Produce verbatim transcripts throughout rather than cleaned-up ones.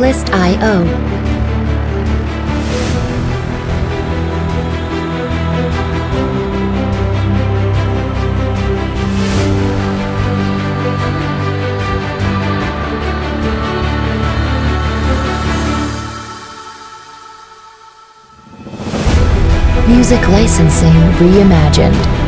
List dot I O. Music licensing reimagined.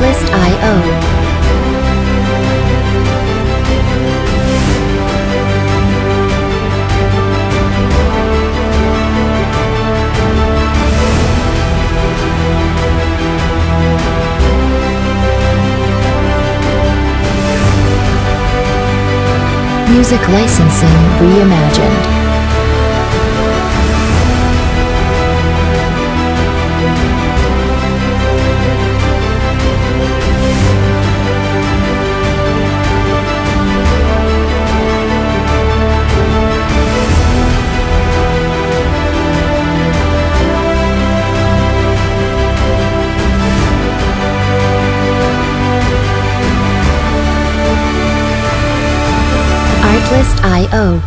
List dot I O. Music licensing reimagined. List dot I O.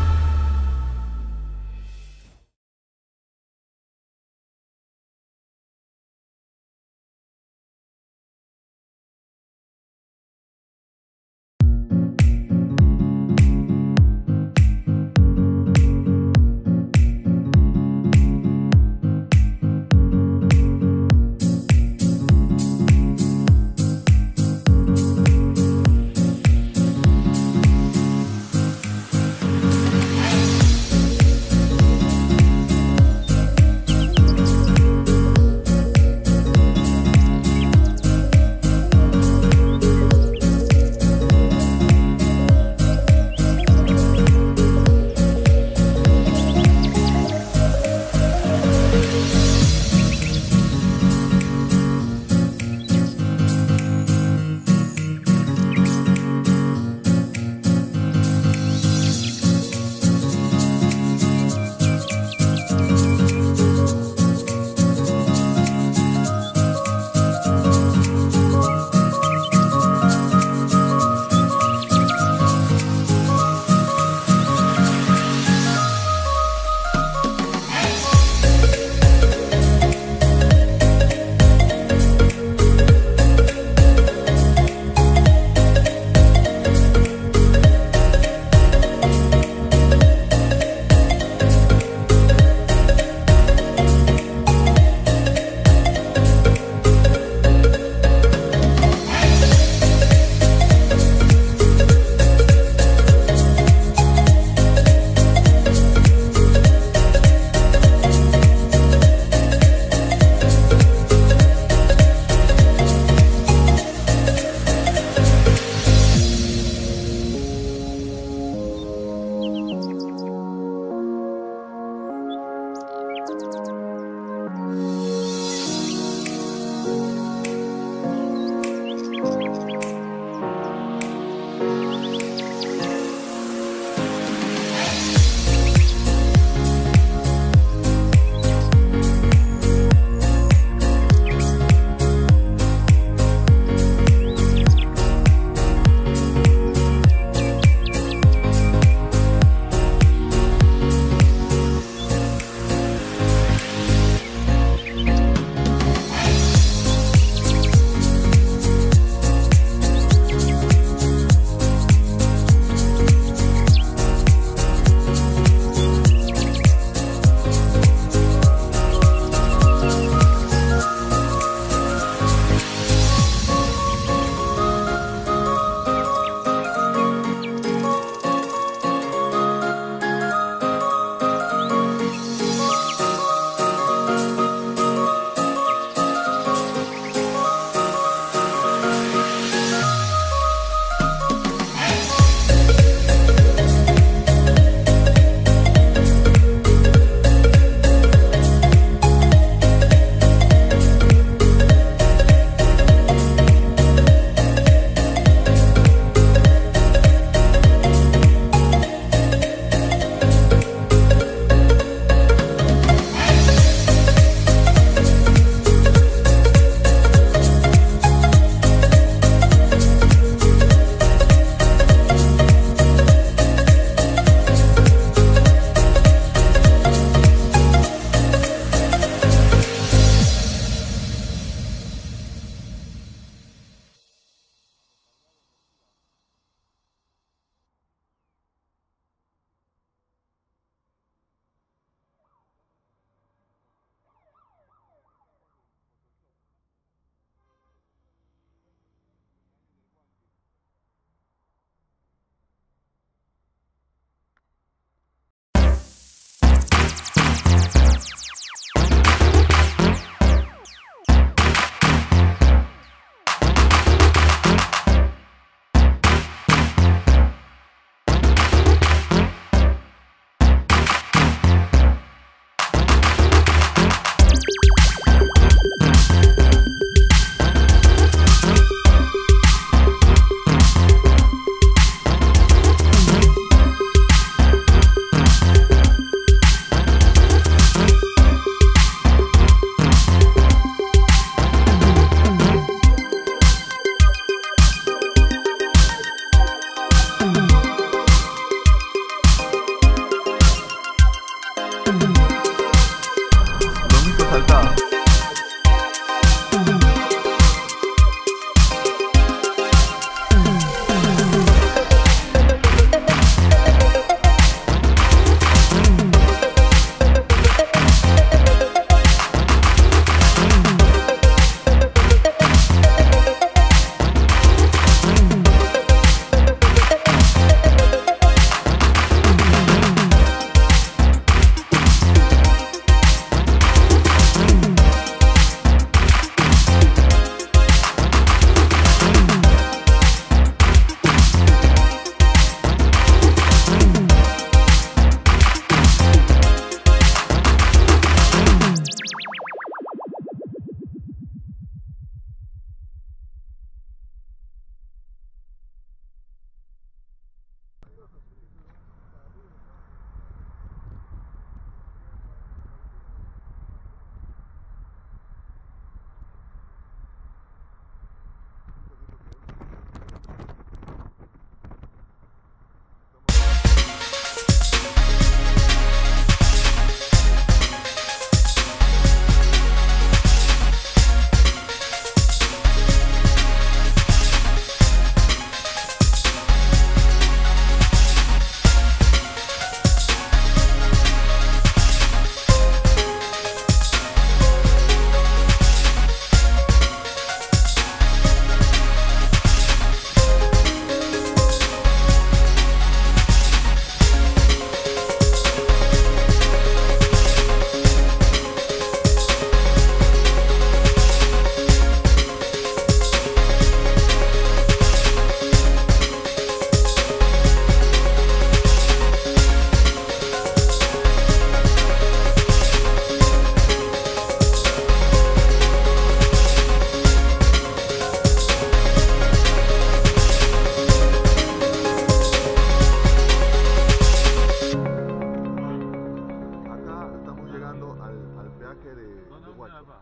de, de, ¿Dónde de Huacho. Pero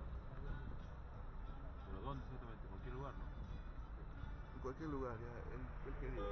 ¿dónde exactamente? ¿En cualquier lugar, no? En cualquier lugar, ya, él, él quería.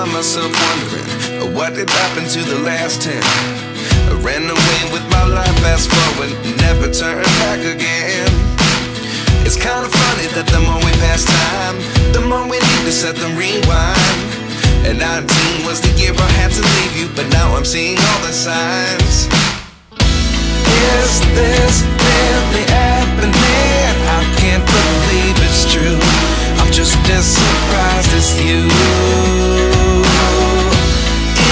find myself wondering, what did happen to the last ten? I ran away with my life, fast forward, never turn back again. It's kind of funny that the more we pass time, the more we need to set the rewind. And nineteen was the year I had to leave you, but now I'm seeing all the signs. Is this really happening? I can't believe it's true. I'm just as surprised as you.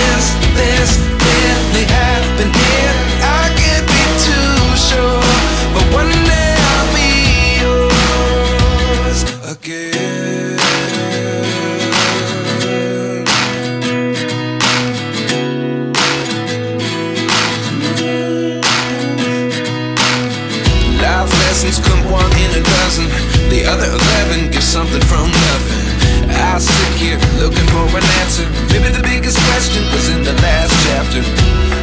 Is this really happening? I can't be too sure, but one day I'll be yours again. Come one in a dozen, the other eleven get something from nothing. I sit here looking for an answer. Maybe the biggest question was in the last chapter.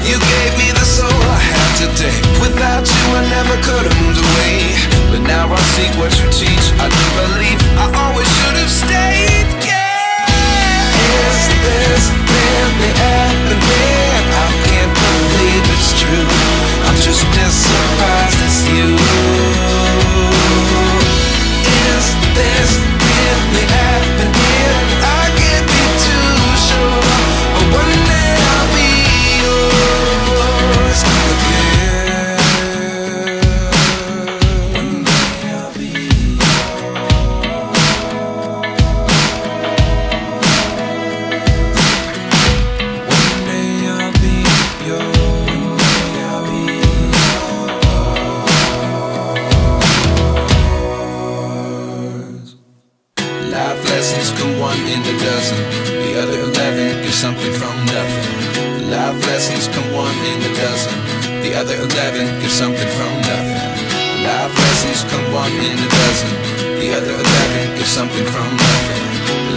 You gave me the soul I have today. Without you I never could have moved away, but now I seek what you teach. I do believe I always should have stayed, yeah. Is this really happening? I can't believe it's true. I'm just as surprised as you. This really happening? I can't be too sure, but one day I'll be yours again. One day I'll be yours. One day I'll be yours. Lessons come one in a dozen, the other eleven give something from nothing. Life lessons come one in a dozen, the other eleven give something from nothing. Life lessons come one in a dozen, the other eleven give something from nothing.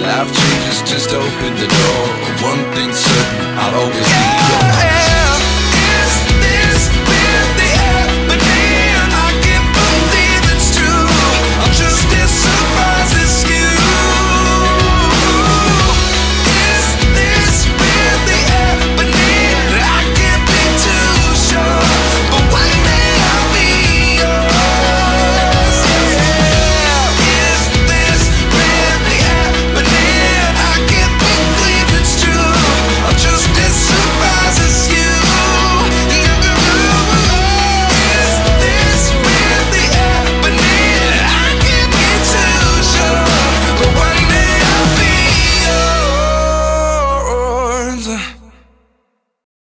Life changes just open the door. One thing's certain, I'll always be yours.